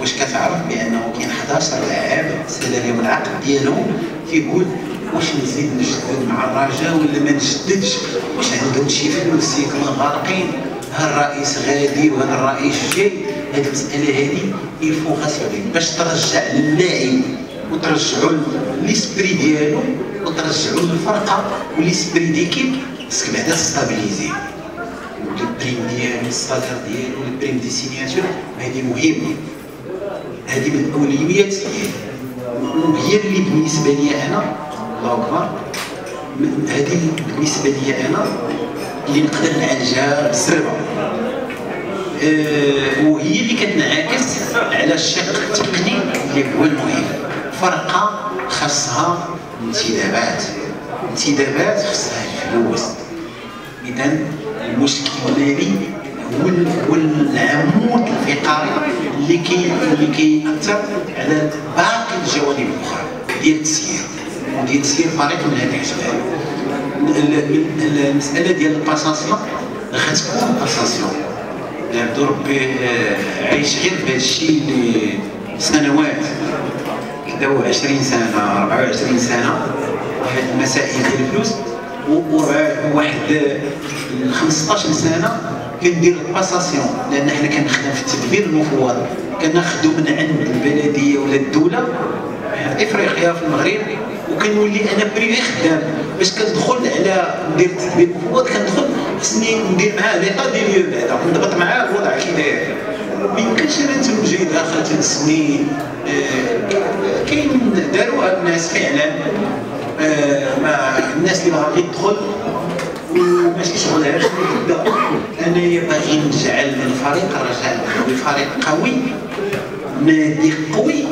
واش كتعرف بانه كاين 11 لاعب سالا لهم العقد ديالهم كيقول واش نزيد نشدد مع الرجاء ولا ما نشددش؟ واش عندهم شي فلوس يكون غارقين؟ هاد الرئيس غادي وهاد الرئيس جاي. هاد المسألة هادي يلفو خاصك باش ترجع للاعب وترجعو ليسبري ديالو وترجعو للفرقة وليسبري ديكيب، خاصك بعدا تستابيليزيه البريم ديالو السالير ديالو البريم دي سينياتور. هادي مهمة، هادي من الأولويات هي اللي بالنسبة ليا أنا الله أكبر، هادي بالنسبة ليا أنا اللي نقدر نعالجها بالسرعة، وهي اللي كتنعكس على الشق التقني اللي هو المهم. فرقة خاصها انتدابات، انتدابات خاصها الفلوس. إذا المشكل ديالي هو العمود الفقري اللي كيأثر على باقي الجوانب الأخرى ديال التسيير وديال تسيير فريق من هذه الجهات. المسألة ديال الباساسيون غتكون باساسيون، عبد ربي عايش غير بهذا الشيء لسنوات، 21 سنة 24 سنة هاد المسائل ديال الفلوس، وواحد 15 سنة كندير الباساسيون، لأن حنا كنخدم في التدبير المفوض، كناخدو من عند البلدية ولا الدولة في إفريقيا في المغرب، وكنولي أنا بريفي خدام، باش كندخل على ندير التدبير المفوض كندخل خصني ندير معاه ليطا دي ليو بعدا، ونضبط معاه الوضع كي داير، ميمكنش أنا نتوجه إلى آخر 3 سنين. كاين داروها الناس فعلا، ما الناس اللي باغي تدخل وماشي شغلها باش نبدا. انايا باغي نجعل الفريق الرجاء الرياضي فريق قوي، نادي قوي،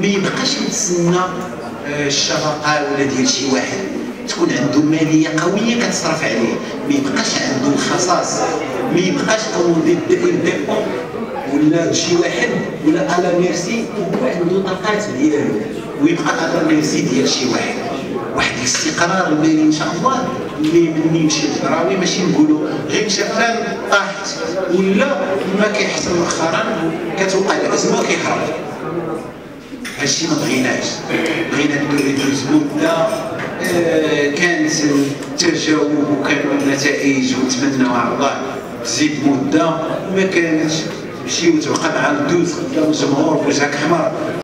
ما يبقاش يتسنى الشفقه ولا ديال شي واحد، تكون عنده ماليه قويه كتصرف عليه، ما يبقاش عنده الخصاص، ما يبقاش كوندي ديبون ولا شي واحد ولا على ميرسي وهو عنده طاقات ديالو ويبقى على ميرسي ديال شي واحد. واحد الاستقرار المالي ان شاء الله اللي مني مشي الدراوي، ماشي نقولوا غير مشى فلان طاحت ولا ما كيحصل مؤخرا كتوقع الازمه كيهرب. هادشي ما بغيناش، بغينا ندوز مده كانت التجاوب وكانوا النتائج ونتمناو على الله تزيد مده، ما كانتش مشيو توقع مع الدوز قدام الجمهور بوجهك احمر.